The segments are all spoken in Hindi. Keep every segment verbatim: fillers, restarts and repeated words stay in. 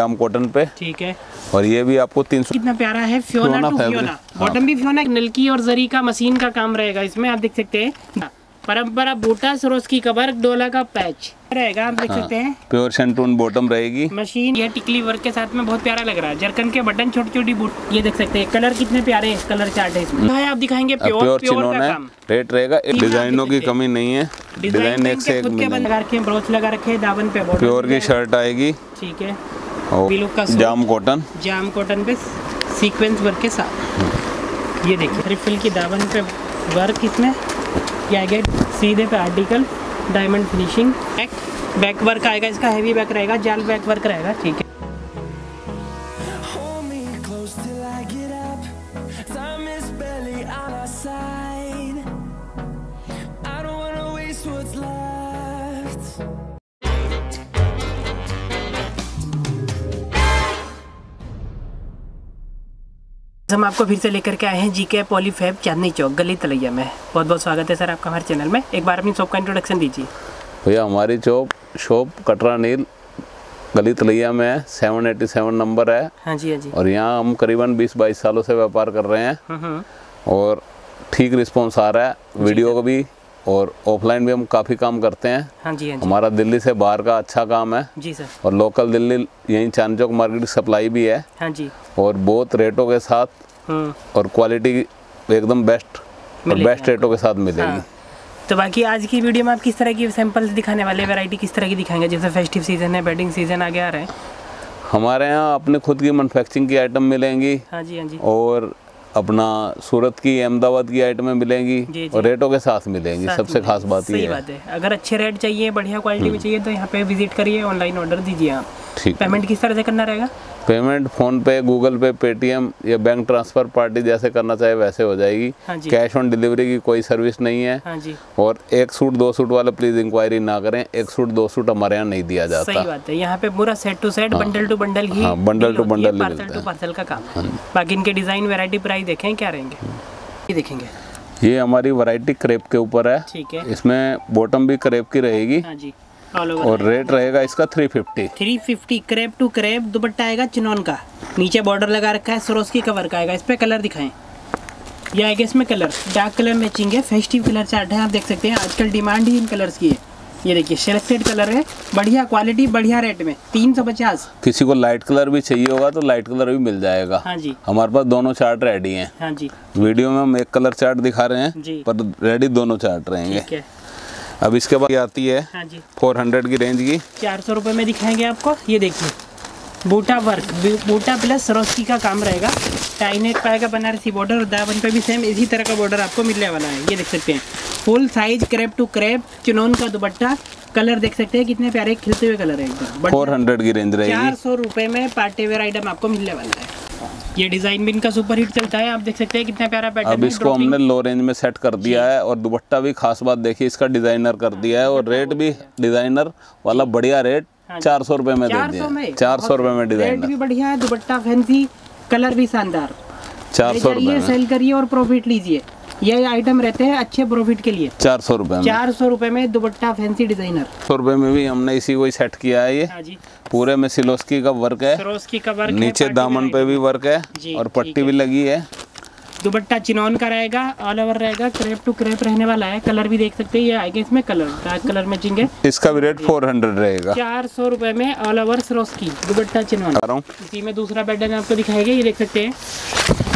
आम कॉटन पे ठीक है। और ये भी आपको तीन सौ। कितना प्यारा है Fiona, Fiona to Fiona. Bottom हाँ। भी फियोना नलकी और जरी का मशीन का काम रहेगा इसमें, आप देख सकते हैं। परंपरा बूटा सरोज की कबर डोला का पैच रहेगा, आप देख हाँ। सकते हैं। प्योर शंटून बॉटम रहेगी मशीन। यह टिकली वर्क के साथ में बहुत प्यारा लग रहा है। जर्कन के बटन, छोटी छोटी बूट, ये देख सकते हैं। कलर कितने प्यारे कलर चार्ट है इसमें। आप दिखाएंगे प्योर प्योर का काम। रेट रहेगा, डिजाइनों की कमी नहीं है। डिजाइन एक से एक ब्रोच लगा रखे दामन पे। प्योर की शर्ट आएगी ठीक है। का जाम कॉटन, जाम कॉटन पे सीक्वेंस वर्क के साथ। ये देखिए रिफिल की दामन पे वर्क इसमें क्या आएगा। सीधे पे article diamond finishing. Back back work आएगा इसका, हैवी बैक रहेगा, जाल बैक वर्क रहेगा ठीक है। हम आपको फिर से लेकर के आए हैं जीके पॉलीफैब चांदनी चौक गली तलैया में। बहुत बहुत स्वागत है सर आपका हमारे चैनल में। एक बार अपनी शॉप का इंट्रोडक्शन दीजिए भैया। हमारी चौप शॉप कटरा नील गली तलैया में है, सेवन एटी सेवन नंबर है। हाँ जी हाँ जी। और यहाँ हम करीबन बीस बाईस सालों से व्यापार कर रहे हैं और ठीक रिस्पॉन्स आ रहा है। वीडियो को भी और ऑफलाइन भी हम काफ़ी काम करते हैं। हाँ जी हाँ जी। हमारा दिल्ली से बाहर का अच्छा काम है जी सर। और लोकल दिल्ली यहीं चांदनी चौक मार्केट सप्लाई भी है। हाँ जी। और बहुत रेटों के साथ और क्वालिटी एकदम बेस्ट और बेस्ट रेटों के साथ मिलेगी। हाँ। तो बाकी आज की वीडियो में आप किस तरह की सैंपल्स दिखाने वाले, वैरायटी किस तरह की दिखाएंगे? जैसे फेस्टिव सीजन है, बेडिंग सीजन आगे आ रहे हैं। हमारे यहाँ अपने खुद की मैनुफैक्चरिंग की आइटम मिलेंगी। हाँ जी हाँ जी। और अपना सूरत की अहमदाबाद की आइटमें मिलेंगी जी जी। और रेटों के साथ मिलेंगी, सबसे खास बात ये है। है अगर अच्छे रेट चाहिए, बढ़िया क्वालिटी में चाहिए तो यहाँ पे विजिट करिए, ऑनलाइन ऑर्डर दीजिए आप। ठीक। पेमेंट किस तरह से करना रहेगा? पेमेंट फोन पे, गूगल पे, पेटीएम या बैंक ट्रांसफर पार्टी जैसे करना चाहे वैसे हो जाएगी। हाँ जी। कैश ऑन डिलीवरी की कोई सर्विस नहीं है। हाँ जी। और एक सूट दो सूट वाले प्लीज इंक्वायरी ना करें, एक सूट दो सूट हमारे यहाँ नहीं दिया जाता। सही बात है। यहाँ पे पूरा set to set, bundle to bundle ही, bundle to bundle, parcel to parcel का काम है। बाकी इनके डिजाइन वैरायटी प्राइस देखें क्या रहेंगे, ये देखेंगे। ये हमारी वैरायटी क्रेप के ऊपर है ठीक है। इसमें बॉटम भी क्रेप की रहेगी। हाँ जी। और रेट रहेगा इसका तीन सौ पचास। तीन सौ पचास क्रेप टू क्रेप। दुपट्टा आएगा चिनॉन का, नीचे बॉर्डर लगा रखा है, सरोज की कवर का आएगा। इस पे कलर दिखाएं, ये आएगा इसमें कलर, डार्क कलर मैचिंग है, फेस्टिव कलर चार्ट है, आप देख सकते हैं। आजकल डिमांड ही इन कलर्स की है। ये देखिए सिलेक्टेड कलर है, बढ़िया क्वालिटी बढ़िया रेट में तीन सौ पचास। किसी को लाइट कलर भी चाहिए होगा तो लाइट कलर भी मिल जाएगा। हाँ जी। हमारे पास दोनों चार्ट रेडी हैं। हाँ जी। वीडियो में हम एक कलर चार्ट दिखा रहे हैं पर रेडी दोनों चार्ट रहेंगे। अब इसके बाद आती है हाँ जी चार सौ की रेंज की, चार सौ रुपये में दिखाएंगे आपको। ये देखिए बूटा वर्क, बूटा प्लस सरोस्की का काम रहेगा। टाइनेट पाएगा बनारसी बॉर्डर और दामन पे भी सेम इसी तरह का बॉर्डर आपको मिलने वाला है। ये देख सकते हैं full size crepe to crepe, चुनौन का दुपट्टा। कलर देख सकते हैं कितने प्यारे खिलते हुए कलर है एकदम। फोर हंड्रेड की रेंज रहेगी, चार सौ रुपये में पार्टी वेयर आइटम आपको मिलने वाला है। ये डिजाइन भी इनका सुपर हिट चलता है, आप देख सकते हैं कितना प्यारा पैटर्न है। अब इसको हमने लो रेंज में सेट कर दिया है और दुपट्टा भी खास बात देखिए इसका डिजाइनर कर दिया है। और रेट भी डिजाइनर वाला बढ़िया रेट चार सौ रुपए में दे दिया, चार सौ रुपए में डिजाइनर। रेट भी बढ़िया है, दुपट्टा फैंसी, कलर भी शानदार। चार सौ रुपए सेल करिए और प्रॉफिट लीजिए। ये आइटम रहते हैं अच्छे प्रॉफिट के लिए। चार सौ रुपए, चार सौ रुपए में दुपट्टा फैंसी डिजाइनर। सौ रुपए में भी हमने इसी को सेट किया है। ये पूरे में सिलोस्की का वर्क है, सरोस्की का वर्क, नीचे दामन पे भी वर्क है और पट्टी भी लगी है। दुपट्टा चिनॉन का रहेगा, ऑल ओवर रहेगा, क्रेप टू क्रेप रहने वाला है। कलर भी देख सकते हैं, ये आएगा इसमें कलर, डार्क कलर मैचिंग है। इसका भी रेट चार सौ रहेगा, चार सौ रुपए में ऑल ओवर सरोस्की, दुपट्टा चिनॉन। इसी में दूसरा पैटर्न आपको दिखाएगा, ये देख सकते हैं।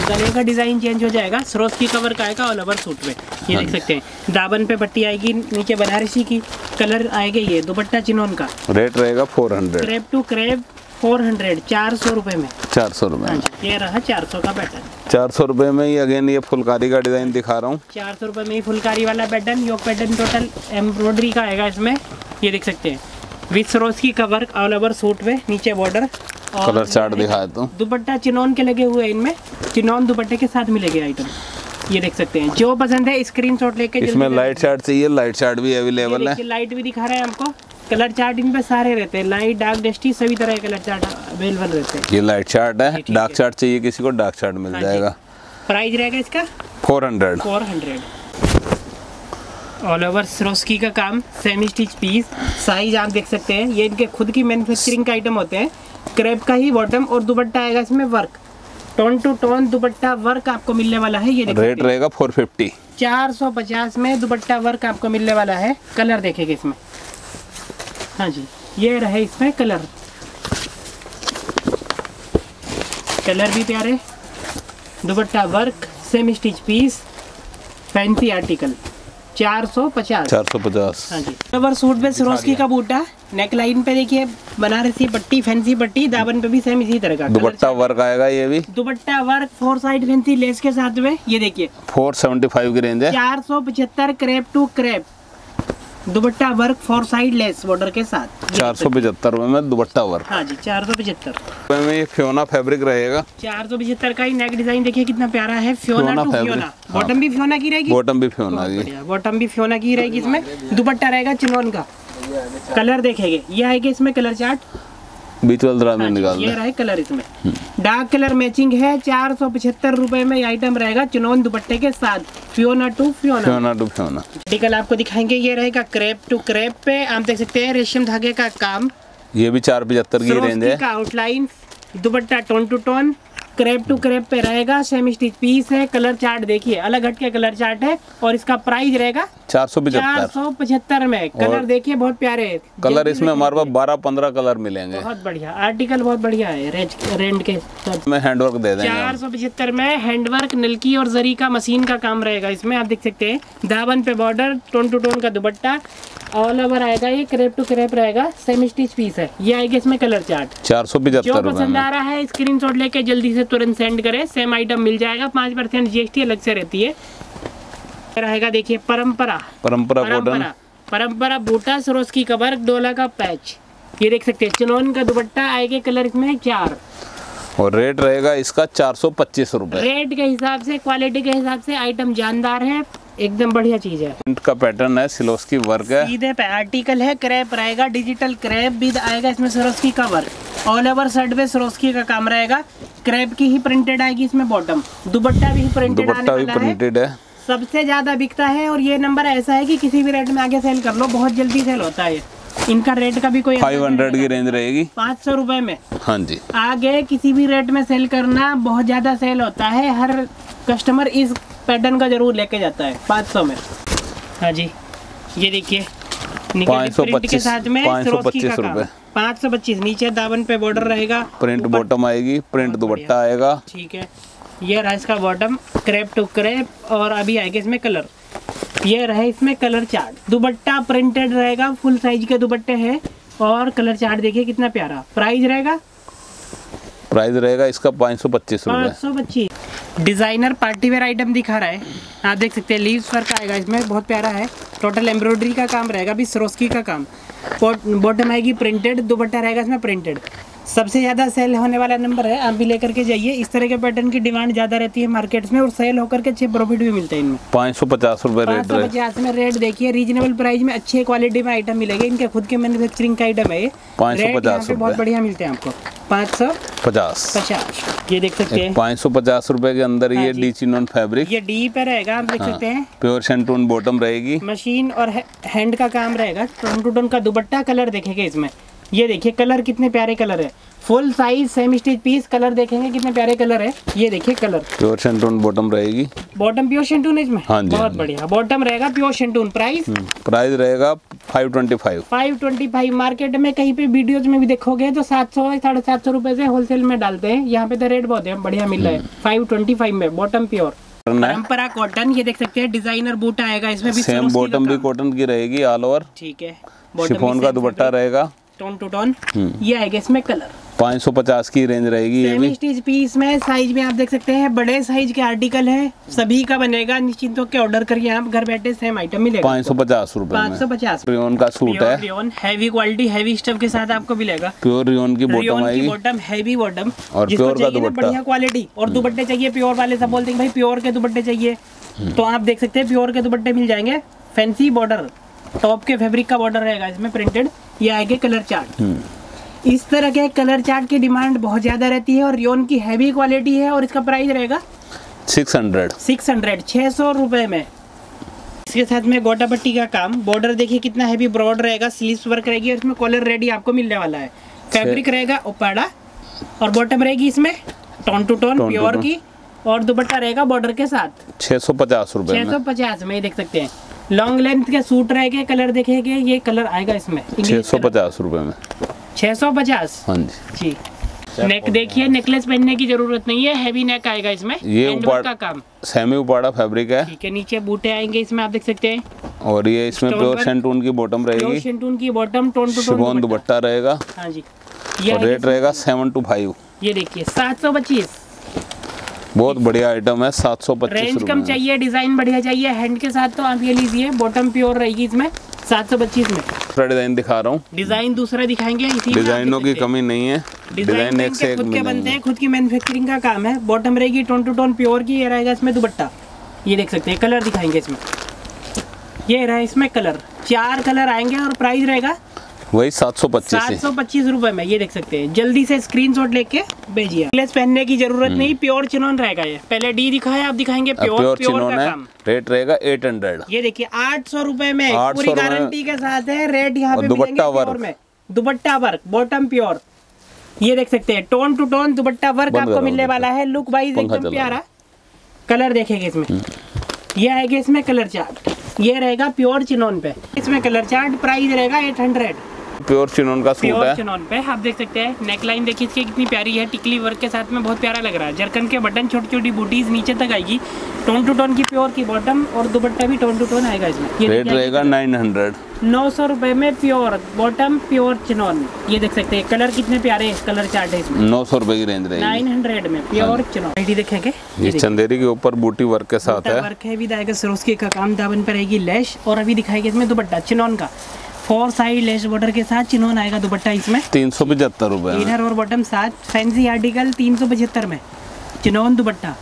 गले का डिजाइन चेंज हो जाएगा, सरोस्की कवर का आएगा ऑल ओवर सूट में। ये देख सकते हैं दामन पे पट्टी आएगी, नीचे बनारसी की, कलर आएगा ये, दुपट्टा चिनॉन का। रेट रहेगा चार सौ, क्रेप टू क्रेप चार सौ, चार सौ रुपए में, चार सौ रुपए। ये रहा चार सौ का पैटर्न, चार सौ रुपए में ही। अगेन ये फुलकारी का डिजाइन दिखा रहा हूँ, चार सौ रुपए में ही फुलकारी वाला पैटर्न। योग पैटर्न टोटल एम्ब्रॉयडरी का आएगा इसमें, ये देख सकते हैं with Swarovski cover, all over suit में, नीचे बॉर्डर, कलर चार्ट दिखाया तो दुपट्टा चिनॉन के लगे हुए, इनमें चिनॉन दुपट्टे के साथ मिलेगी आइटम। ये देख सकते हैं, जो पसंद है स्क्रीनशॉट लेके। इसमें लाइट चार्ट चाहिए, लाइट चार्ट भी अवेलेबल है। लाइट भी दिखा रहे हैं आपको, कलर चार्ट इन पे सारे रहते हैं, लाइट डार्क डस्टी सभी तरह के कलर चार्ट अवेलेबल रहते हैं। ये लाइट चार्ट है, डार्क चार्ट चाहिए किसी को डार्क चार्ट मिल जाएगा। प्राइस रहेगा इसका चार सौ, चार सौ। ऑल ओवर सरोस्की का काम, सेमी स्टिच पीस, साइज आप देख सकते हैं। ये इनके खुद की मैन्युफैक्चरिंग का आइटम होते हैं, क्रेप का ही बॉटम और दुपट्टा आएगा इसमें work, tone to tone dupatta work आपको मिलने वाला है। ये रेट रहेगा चार सौ पचास, चार सौ पचास में दुपट्टा वर्क आपको मिलने वाला है। कलर देखेंगे इसमें, हाँ जी ये रहे इसमें कलर, कलर भी प्यारे, दुपट्टा work, semi stitch piece, fancy article चार सौ पचास, चार सौ पचास। हाँ जी कवर सूट पे सरोस्की का बूटा, नेक लाइन पे देखिए बनारसी पट्टी, फैंसी पट्टी, दामन पे भी सेम इसी तरह का दुपट्टा वर्क आएगा। ये भी dupatta work four side fancy lace के साथ में, ये देखिए चार सौ पचहत्तर की रेंज है, चार सौ पचहत्तर crepe to crepe dupatta work four side lace border के साथ, चार सौ पचहत्तर रूपए में दुपट्टा वर्क। हाँ जी चार सौ पचहत्तर में ये फ्योना फैब्रिक रहेगा, चार सौ पचहत्तर का ही। नेक डिजाइन देखिए कितना प्यारा है, फ्योना टू फ्योना, बॉटम भी फ्योना की रहेगी, बॉटम भी फ्योना की, बॉटम भी फ्योना की रहेगी। इसमें दुपट्टा रहेगा चिनोन का। कलर देखेंगे, ये आएगा इसमें कलर चार्ट, बीच वाला में निकाल दे, ये रहे कलर इसमें डार्क कलर मैचिंग है। चार सौ पचहत्तर रूपए में ये आइटम रहेगा चिनोन दुपट्टे के साथ, फ्योना टू फ्योना, फ्योना टू फ्योना। आर्टिकल आपको दिखाएंगे, ये रहेगा क्रेप टू क्रेप पे, आप देख सकते हैं रेशम धागे का काम। ये भी चार पचहत्तर की रेंज है। Outline dupatta tone to tone crepe to crepe पे रहेगा, सेमी स्टिच पीस है। कलर चार्ट देखिए, अलग हटके कलर चार्ट है और इसका प्राइस रहेगा चार सौ चार सौ पचहत्तर में। कलर देखिए बहुत प्यारे है, कलर इसमें हमारे पास बारह पंद्रह कलर मिलेंगे, बहुत बढ़िया आर्टिकल, बहुत बढ़िया है। रेंज रेंज के हैंडवर्क दे देंगे चार सौ पचहत्तर में, हैंडवर्क नलकी और जरी का मशीन का काम रहेगा। इसमें आप देख सकते हैं दामन पे बॉर्डर, टोन टू टोन का दुपट्टा, ऑल ओवर आएगा, ये क्रेप टू क्रेप रहेगा, सेमी स्टिच पीस है। ये आएगा इसमें कलर चार्ट चार सौ पचहत्तर। जो पसंद आ रहा है स्क्रीनशॉट लेके जल्दी से तुरंत सेंड करें, सेम आइटम मिल जाएगा, पाँच परसेंट जीएसटी अलग से रहती है। रहेगा देखिए परंपरा, परंपरा परंपरा परंपरा बूटा, सरोस्की का वर्क, डोला का पैच, ये देख सकते हैं चिनोन का दुपट्टा, आएगा कलर इसमें चार और रेट रहेगा इसका चार सौ पच्चीस रूपए। रेट के हिसाब से, क्वालिटी के हिसाब से आइटम जानदार है, एकदम बढ़िया चीज है। प्रिंट का पैटर्न है, सरोस्की वर्क है, सीधे पे आर्टिकल है, क्रेप रहेगा, डिजिटल क्रेप भी आएगा इसमें, सरोस्की का वर्क, ऑल ओवर शर्ट पे सरोस्की का काम रहेगा, क्रेप की ही प्रिंटेड आएगी इसमें बॉटम, दुपट्टा भी प्रिंटेड आने वाला है, प्रिंटेड है, सबसे ज्यादा बिकता है और ये नंबर ऐसा है कि किसी भी रेट में आगे सेल कर लो, बहुत जल्दी सेल होता है। इनका रेट का भी कोई पाँच सौ की रेंज रहेगी, पाँच सौ रूपये में। हाँ जी आगे किसी भी रेट में सेल करना, बहुत ज्यादा सेल होता है, हर कस्टमर इस पैटर्न का जरूर लेके जाता है पाँच सौ में। हाँ जी ये देखिए निकल प्रिंट के साथ में सरोस्की का पाँच सौ पच्चीस, नीचे दामन पे बॉर्डर रहेगा, प्रिंट बॉटम आएगी, प्रिंट दुपट्टा आएगा, ठीक है। ये रहा इसका बॉटम क्रेप टू क्रेप और अभी आएगा इसमें कलर, ये रहे इसमें कलर चार्ट, दुपट्टा प्रिंटेड रहेगा, फुल साइज के दुपट्टे हैं और कलर चार्ट देखिए कितना प्यारा। प्राइस रहेगा, प्राइस रहेगा इसका पाँच सौ पच्चीस, पाँच सौ पच्चीस। डिजाइनर पार्टीवेयर आइटम दिखा रहा है, आप देख सकते हैं लीव्स वर्क आएगा इसमें, बहुत प्यारा है, टोटल एम्ब्रॉयडरी का काम रहेगा, अभी सरोस्की का काम, बॉटम आएगी प्रिंटेड, दुपट्टा रहेगा इसमें प्रिंटेड। सबसे ज़्यादा सेल होने वाला नंबर है, आप भी लेकर के जाइए, इस तरह के पैटर्न की डिमांड ज़्यादा रहती है मार्केट्स में और सेल होकर के अच्छे प्रॉफिट भी मिलते हैं इनमें। पाँच सौ पचास रुपये रेट, पचास में रेट देखिए, रीजनेबल प्राइस में अच्छे क्वालिटी में आइटम मिलेगा, इनके खुद के मैन्युफैक्चरिंग का आइटम है, पाँच सौ पचास बहुत बढ़िया मिलते हैं आपको, पाँच सौ पचास पचास ये देख सकते हैं पाँच सौ पचास रुपए के अंदर। ये डी चिनोन फैब्रिक, ये डी पे रहेगा, आप देख सकते हैं प्योर सेंटून बॉटम रहेगी, मशीन और हैंड का काम रहेगा, टोन टू टोन का दुपट्टा। कलर देखेंगे इसमें, ये देखिए कलर कितने प्यारे कलर है, full size semi stitch piece, colour देखेंगे कितने प्यारे कलर है, ये देखिए कलर प्योर सेंटून बॉटम रहेगी, बॉटम प्योर सेंटून इसमें, हाँ जी बहुत बढ़िया बॉटम रहेगा प्योर सेंटून। प्राइस प्राइस रहेगा पाँच सौ पच्चीस, पाँच सौ पच्चीस। मार्केट में कहीं पे वीडियोज में भी देखोगे तो सात सौ साढ़े सात सौ रूपये से होलसेल में डालते हैं, यहाँ पे तो रेट बहुत है, बढ़िया मिल रहा है पाँच सौ पच्चीस में। बॉटम प्योर परंपरा कॉटन, ये देख सकते हैं डिजाइनर बूट आएगा इसमें भी, सेम बॉटम भी कॉटन की रहेगी ऑल ओवर, ठीक है, शिफॉन का दुपट्टा रहेगा, टोन टू टोन, ये आएगा इसमें कलर पाँच सौ पचास की रेंज रहेगी। ये भी स्टिच पीस में, साइज में आप देख सकते हैं बड़े साइज के आर्टिकल है, सभी का बनेगा, निश्चिंत होकर ऑर्डर करिए, आप घर बैठे सेम आइटम मिलेगा पाँच सौ पचास रुपए में। पाँच सौ पचास रियोन का सूट है, rayon heavy quality, heavy stuff के साथ आपको मिलेगा, प्योर रियोन की बॉटम आएगी, बॉटम हैवी बॉटम और प्योर का दुपट्टा, बढ़िया क्वालिटी और दुपट्टे चाहिए प्योर वाले, सब बोलते हैं भाई प्योर के दुपट्टे चाहिए, तो आप देख सकते हैं प्योर के दुपट्टे मिल जाएंगे, फैंसी बॉर्डर, टॉप के फैब्रिक का बॉर्डर रहेगा इसमें प्रिंटेड। ये आएगा कलर चार्ट, इस तरह के कलर चार्ट की डिमांड बहुत ज्यादा रहती है और रियोन की हैवी क्वालिटी है और इसका प्राइस रहेगा छह सौ, छह सौ, छह सौ रुपए में। इसके साथ में गोटा पट्टी का काम, बॉर्डर देखिए कितना हैवी ब्रॉड रहेगा, स्लीव्स वर्क रहेगी और इसमें कॉलर रेडी आपको मिलने वाला है। फैब्रिक रहेगा ओपाड़ा और बॉटम रहेगी इसमें टोन टू टोन प्योर की और दुपट्टा रहेगा बॉर्डर के साथ छह सौ पचास रुपए छह सौ पचास में ये देख सकते हैं। लॉन्ग लेंथ के सूट रहेगा, कलर देखेंगे ये कलर आएगा इसमें छह सौ पचास रुपए में छह सौ पचास। हाँ जी जी। नेक देखिए, नेकलेस पहनने की जरूरत नहीं है, हैवी नेक आएगा इसमें। ये उपाड़ का काम सेमी उपाड़ा फैब्रिक है ठीक है। नीचे बूटे आएंगे इसमें आप देख सकते हैं और ये इसमें प्योर शैंटून की बॉटम रहेगी, शैंटून की bottom tone to tone dupatta रहेगा। हाँ जी, ये रेट रहेगा सेवन टू फाइव। ये देखिए सात सौ पच्चीस, बहुत बढ़िया आइटम है सात सौ पच्चीस। रेंज कम चाहिए, डिजाइन बढ़िया चाहिए हैंड के साथ तो आप ये लीजिए। बॉटम प्योर रहेगी इसमें सात सौ पच्चीस में। दूसरा डिजाइन दिखा रहा हूँ, डिजाइन दूसरा दिखाएंगे। डिजाइनों की कमी नहीं है, डिजाइन एक से एक खुद के बनते हैं, खुद की मैन्युफैक्चरिंग का काम है। बॉटम रहेगी टोन टू टोन प्योर की, ये रहेगा इसमें दुपट्टा ये देख सकते हैं। कलर दिखाएंगे इसमें, ये रहा इसमें कलर, चार कलर आएंगे और प्राइस रहेगा वही सात सौ पच्चीस सात सौ पच्चीस रुपए में। ये देख सकते हैं, जल्दी से स्क्रीनशॉट लेके भेजिए। नेकलेस पहनने की जरूरत नहीं, प्योर चिनोन रहेगा ये। पहले डी दिखाया, आप दिखाएंगे प्योर प्योर, प्योर चिनोन है। रेट रहेगा एट हंड्रेड। ये देखिए आठ सौ रुपए में पूरी गारंटी के साथ है। रेट यहाँ पे dupatta work, dupatta work bottom pure ये देख सकते हैं। Tone to tone dupatta work आपको मिलने वाला है। लुक वाइज एकदम प्यारा। कलर देखेंगे इसमें, यह आएगा इसमें कलर चार्ट, ये रहेगा प्योर चिनोन पे इसमें कलर चार्ट। प्राइस रहेगा एट हंड्रेड। प्योर चिनोन का सूट है, चिनोन पे आप देख सकते हैं। नेकलाइन देखिए इसकी कितनी प्यारी है, टिकली वर्क के साथ में बहुत प्यारा लग रहा है। जरकन के बटन, छोटी छोटी बूटीज नीचे तक आएगी। टोन टू टोन की प्योर की बॉटम और दुपट्टा भी टोन टू टोन आएगा इसमें। रेट रहेगा नाइन हंड्रेड, नौ सौ रुपए में प्योर बॉटम प्योर चिनोन। ये देख सकते हैं कलर कितने प्यारे, कलर चार्ट है इसमें। नौ सौ रुपए की रेंज रहेगी, नाइन हंड्रेड में प्योर चिनोन। देखेंगे ये चंदेरी के ऊपर बूटी वर्क के साथ है, वर्क है भी आएगा। सरोस्की का काम, दामन पर रहेगी लैश और अभी दिखाएगी इसमें दुपट्टा चिनोन का। फोर साइड लेस बॉर्डर के साथ चिन्होन आएगा दुपट्टा इसमें। तीन सौ पचहत्तर रुपए इनर और बॉटम साथ। फैंसी आर्टिकल तीन सौ पचहत्तर में चिन्होन दुपट्टा।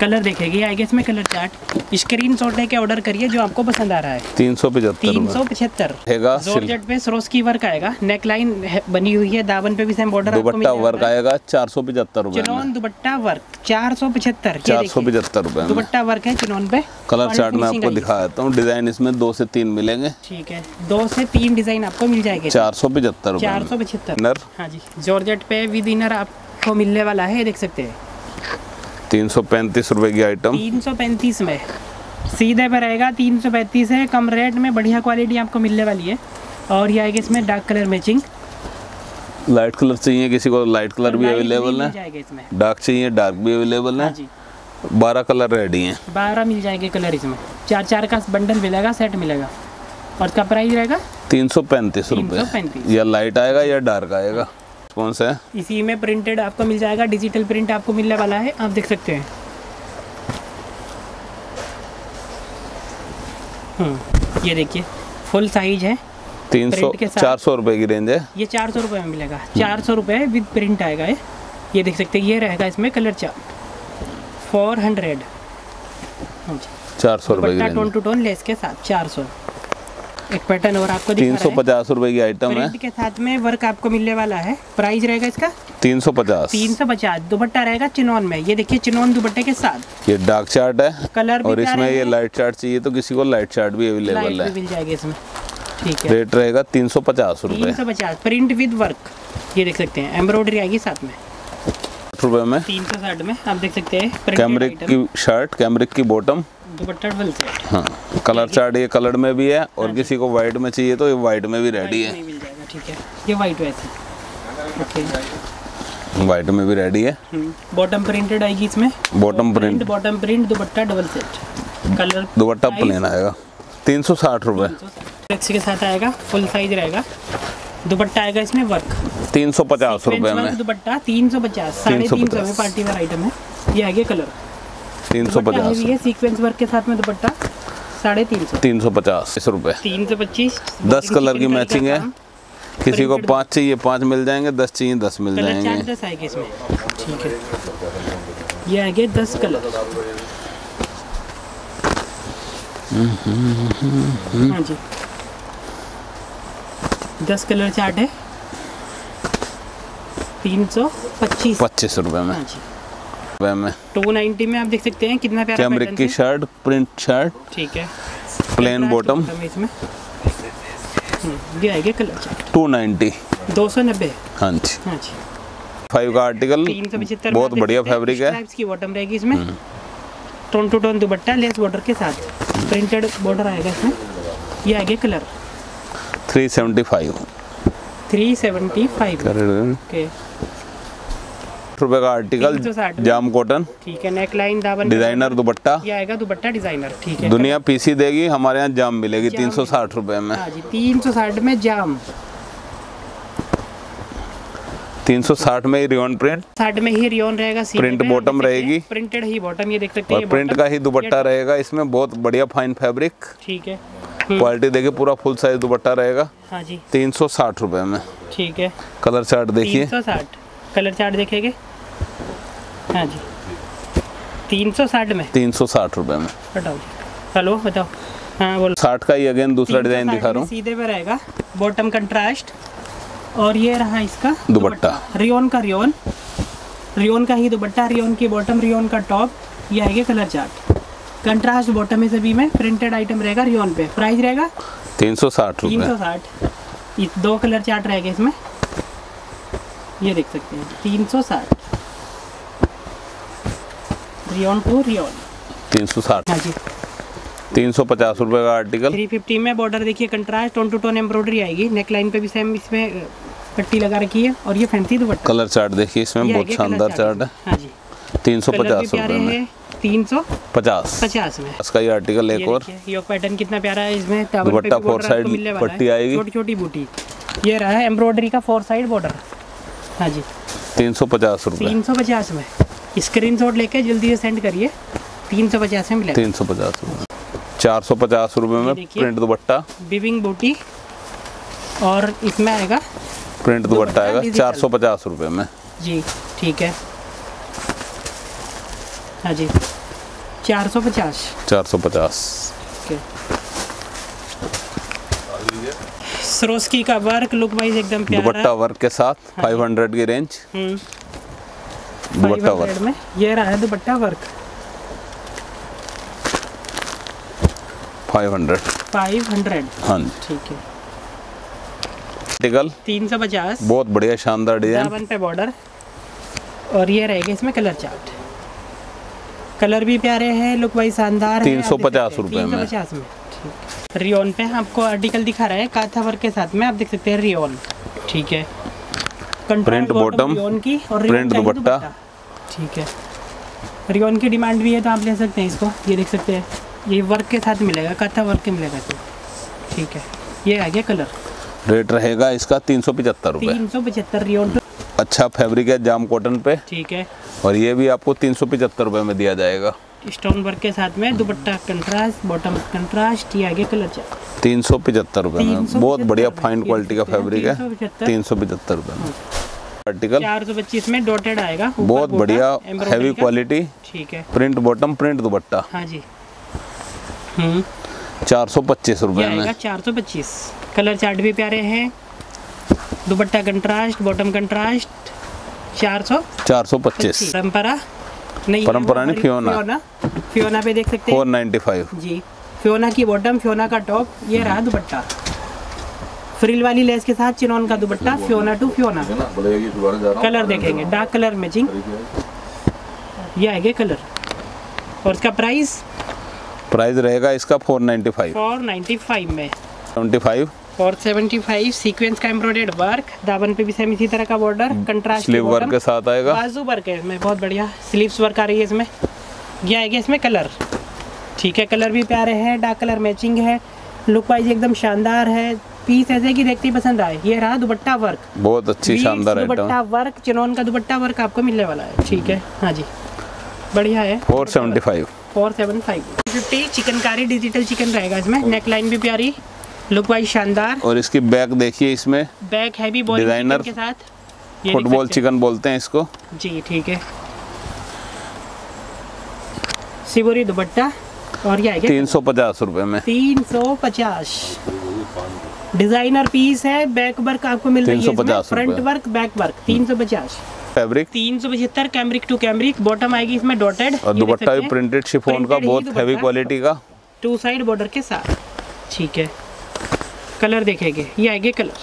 कलर देखेगी आएगा इसमें कलर चार्ट। स्क्रीन शॉट लेके ऑर्डर करिए जो आपको पसंद आ रहा है। तीन सौ पचहत्तर तीन सौ पचहत्तर जॉर्जेट पे सरोस्की वर्क आएगा। नेक लाइन बनी हुई है, दावन पे भी सेम बॉर्डर दुपट्टा वर्क आएगा। चार सौ पचहत्तर रुपए चिन्होन दुपट्टा वर्क, चार सौ पचहत्तर चार सौ पचहत्तर रुपए दुपट्टा वर्क है चिन्होन पे। कलर चार्ट में आपको दिखा देता हूँ। डिजाइन इसमें दो से तीन मिलेंगे ठीक है, दो से तीन डिजाइन आपको मिल जाएंगे। चार सौ पचहत्तर चार सौ पचहत्तर हाँ जी। जॉर्जेट पे विद इनर आपको मिलने वाला है, देख सकते हैं। तीन सौ पैंतीस रुपए की आइटम तीन सौ पैंतीस में सीधे पर रहेगा। तीन सौ पैंतीस है, कम रेट में बढ़िया क्वालिटी आपको मिलने वाली है। और ये आएगी इसमें dark colour matching. Light colour चाहिए किसी को, लाइट कलर भी अवेलेबल है। डार्क चाहिए, डार्क भी अवेलेबल है। बारह कलर रेडी हैं, बारह मिल जाएंगे कलर इसमें। चार चार का बंडल मिलेगा, सेट मिलेगा। और इसका प्राइस रहेगा तीन सौ पैंतीस रुपये। या लाइट आएगा या डार्क आएगा। कौन सा है इसी में प्रिंटेड आपको मिल जाएगा, डिजिटल प्रिंट आपको मिलने वाला है। आप देख सकते हैं हम्म ये देखिए फुल साइज है। तीन सौ चार सौ रुपए की रेंज है। ये चार सौ रुपए में मिलेगा, चार सौ रुपए विद प्रिंट आएगा है। ये देख सकते हैं, ये रहेगा इसमें कलर चार्ट फोर हंड्रेड चार सौ रुपए टोन टू टोन लेस के साथ चार सौ एक पैटर्न। और आपको तीन सौ पचास रुपए की आइटम है के साथ में वर्क आपको मिलने वाला है। प्राइस रहेगा इसका तीन सौ पचास तीन सौ पचास दुपट्टा रहेगा चिनोन में। ये देखिए चिनोन दुपट्टे के साथ। ये डार्क चार्ट है कलर और इसमें ये लाइट चार्ट चाहिए तो किसी को लाइट चार्ट भी अवेलेबल है, मिल जाएगी इसमें ठीक है। रेट रहेगा तीन सौ पचास रुपए तीन सौ पचास प्रिंट विद वर्क। ये देख सकते हैं एम्ब्रॉयडरी आएगी साथ में रुपए में तीन सौ साठ में। आप देख सकते हैं कैमरिक की शर्ट, कैमरिक की बॉटम, दुपट्टा डबल सेट। हाँ कलर चार्ट ये कलर में भी है और किसी को वाइट में चाहिए तो ये वाइट में भी रेडी है, मिल जाएगा ठीक है। ये वाइट वैसे वाइट में भी रेडी है। बॉटम प्रिंटेड आएगी इसमें, bottom print bottom print dupatta double set. Colour dupatta plain आएगा तीन सौ साठ रुपए के साथ आएगा। फुल साइज रहेगा, दुपट्टा आएगा इसमें वर्क तीन सौ पचास रुपए में दुपट्टा। तीन सौ पचास साढ़े तीन सौ में पार्टी वेयर आइटम है। ये आगे कलर तीन सौ पचास सीक्वेंस वर्क के साथ में दुपट्टा साढ़े तीन सौ तीन सौ पचास रुपए तीन सौ पच्चीस दस कलर की मैचिंग है। किसी को पाँच चाहिए पाँच मिल जाएंगे, दस चाहिए दस मिल जाएंगे इसमें ठीक है। ये आगे दस कलर हाँ जी दस कलर चार्ट है तीन सौ पच्चीस पच्चीस रुपए में में टू नाइंटी में। आप देख सकते हैं कितना प्यारा कैमरिक की शर्ट, प्रिंट शर्ट ठीक है, प्लेन बॉटम इसमें। ये आएगा कलर टू नाइंटी दो सौ नब्बे। हाँ जी हाँ जी। फाइव का आर्टिकल बहुत बढ़िया फैब्रिक है। इसकी बॉटम रहेगी, इसमें tone to tone dupatta lace border के साथ प्रिंटेड बॉर्डर आएगा इसमें। ये आ गया colour three seventy five three seventy five. Okay, रुपए का आर्टिकल जाम कॉटन, ठीक है। नेक लाइन दामन डिजाइनर दुपट्टा, ये आएगा दुपट्टा डिजाइनर, ठीक है। दुनिया पीसी देगी, हमारे यहाँ जाम मिलेगी तीन सौ साठ रुपए में। हाँ जी, तीन सौ साठ में जाम, तीन सौ साठ में ही रियोन प्रिंट, साठ में ही रियोन रहेगा, प्रिंट बॉटम रहेगी, प्रिंटेड ही बॉटम, ये देख सकते हैं, प्रिंट का ही दुपट्टा रहेगा। इसमें बहुत बढ़िया फाइन फैब्रिक, ठीक है, क्वालिटी देखिए, पूरा फुल साइज दुपट्टा रहेगा। हाँ जी, तीन सौ साठ रुपए में, ठीक है। कलर चार्ट देखिए, कलर चार्ट देखेंगे। हाँ जी, तीन सौ साठ में, तीन सौ साठ रुपए में। बताओ, हेलो बताओ। हाँ बोलो। साठ का ही अगेन दूसरा डिजाइन दिखा रहा हूँ। सीधे पे रहेगा, बॉटम कंट्रास्ट, और ये रहा इसका दुपट्टा, रियोन का रियोन रियोन का ही दुपट्टा, रियोन की बॉटम, रियोन का टॉप। ये आएगा कलर चार्ट, कंट्रास्ट बॉटम है सभी में, प्रिंटेड आइटम रहेगा रियोन पे। प्राइस रहेगा तीन सौ साठ तीन सौ साठ। दो कलर चार्ट रहेगा इसमें, ये देख सकते हैं, तीन सौ साठ रियोन टू रियोन तीन सौ साठ। हाँ जी, तीन सौ पचास रुपये का आर्टिकल, तीन सौ पचास में। बॉर्डर देखिए contrast, tone to tone embroidery आएगी, नेक लाइन पे भी सेम इसमें पट्टी लगा रखी है, और ये फैंसी दुपट्टा। कलर चार्ट देखिए, इसमें बहुत शानदार चार्ट है। हाँ जी, तीन सौ पचास रुपये में, तीन सौ पचास पचास में इसका ये आर्टिकल। एक और योग पैटर्न कितना प्यारा है, इसमें दुपट्टा फोर साइड पट्टी आएगी, छोटी छोटी बूटी। ये रहा है एम्ब्रॉयडरी का फोर साइड बॉर्डर। हाँ जी, तीन सौ पचास रुपये, तीन सौ पचास में। स्क्रीनशॉट लेके जल्दी से सेंड करिए, तीन सौ पचास में मिलेगा। तीन सौ पचास रुपये, चार सौ पचास रुपये में प्रिंट दुपट्टा, बीविंग बूटी, और इसमें आएगा प्रिंट दुपट्टा आएगा चार सौ पचास रुपये में जी, ठीक है। हाँ जी, चार सौ पचास चार सौ पचास सरोस्की का वर्क, लुक वाइज एकदम प्यारा दुपट्टा वर्क के साथ। फाइव हंड्रेड की रेंज दुपट्टा वर्क में। ये रहा है dupatta work five hundred five hundred. हाँ ठीक है। आर्टिकल तीन सौ पचास, बहुत बढ़िया शानदार डिजाइन, दामन पे बॉर्डर, और ये रहेगा इसमें कलर चार्ट। कलर भी प्यारे हैं, लुक वाइज शानदार है। तीन सौ पचास रुपए में, तीन सौ पचास में, ठीक। रियोन पे आपको आर्टिकल दिखा रहा है, काथा वर्क के साथ में, आप देख सकते हैं रियोन, ठीक है। प्रिंट बॉटम रियोन की, और प्रिंट दुपट्टा, ठीक है। रियोन की डिमांड भी है तो आप ले सकते हैं इसको, ये देख सकते हैं, ये वर्क के साथ मिलेगा, काथा वर्क के मिलेगा तो, ठीक है। ये आ गया कलर, रेट रहेगा इसका तीन सौ पचहत्तर रुपये, तीन सौ पचहत्तर रियोन। अच्छा फैब्रिक है जाम कॉटन पे, ठीक है, और ये भी आपको तीन सौ पचहत्तर रुपये में दिया जाएगा। स्टोन वर्क के साथ में, दुपट्टा कंट्रास्ट, बॉटम कंट्रास्ट, ये आ गया कलर चार्ट तीन सौ पचहत्तर रुपये में। बहुत बढ़िया फाइन क्वालिटी का फैब्रिक है, तीन सौ पचहत्तर रुपये में। आर्टिकल चार सौ पच्चीस में, डॉटेड आएगा, बहुत बढ़िया हैवी क्वालिटी, ठीक है। प्रिंट बॉटम, प्रिंट दुपट्टा, हाँ जी, चार सौ पच्चीस रुपये में, चार सौ पच्चीस। कलर चार्ट भी प्यारे हैं, दुपट्टा कंट्रास्ट, बॉटम कंट्रास्ट, चार सौ चार सौ पच्चीस। परम्परा नहीं, परम्परा नहीं, फियोना फियोना फियोना पे देख सकते हैं फोर नाइन्टी फाइव जी। फियोना की बॉटम, फियोना का टॉप। ये रहा दुपट्टा, फ्रिल वाली लेस के साथ, चिनोन का dupatta, Fiona to Fiona. Colour देखेंगे, डार्क कलर मैचिंग, ये आएगा कलर। और इसका प्राइस प्राइस रहेगा इसका four ninety five, four ninety five में, फोर सेवेंटी फाइव। सीक्वेंस का एम्ब्रॉयडर्ड वर्क, दामन पे भी सेम इसी तरह का बॉर्डर, कंट्रास्ट स्लीव वर्क के साथ आएगा, बाजू वर्क है इसमें, बहुत बढ़िया स्लीव्स वर्क आ रही है इसमें। यह आएगा इसमें कलर, ठीक है। कलर भी प्यारे हैं, डार्क कलर मैचिंग है, लुक वाइज एकदम शानदार है, पीस ऐसे की देखते ही पसंद आए। ये रहा दुपट्टा वर्क, बहुत अच्छी शानदार है, दुपट्टा वर्क, चिनोन का दुपट्टा वर्क आपको मिलने वाला है, ठीक है। हाँ जी, बढ़िया है, four seventy five four seventy five. Fifty chikankari digital chikan रहेगा इसमें, नेक लाइन भी प्यारी, लुक वाइज शानदार, और इसकी बैक देखिए, इसमें बैक हैवी बॉल डिजाइनर के साथ, फुटबॉल चिकन बोलते हैं इसको जी, ठीक है। सिबोरी दुपट्टा, और ये आएगा तीन सौ पचास रुपए में, तीन सौ पचास। डिजाइनर पीस है, बैक वर्क आपको मिल रही है, फ्रंट वर्क बैक वर्क, तीन सौ पचास। फैब्रिक तीन सौ पचहत्तर, कैमरिक टू कैमरिक, बॉटम आएगी इसमें डॉटेड, और दुपट्टा भी प्रिंटेड शिफॉन का, बहुत हैवी क्वालिटी का, टू साइड बॉर्डर के साथ, ठीक है। कलर देखेंगे, ये आएगा कलर,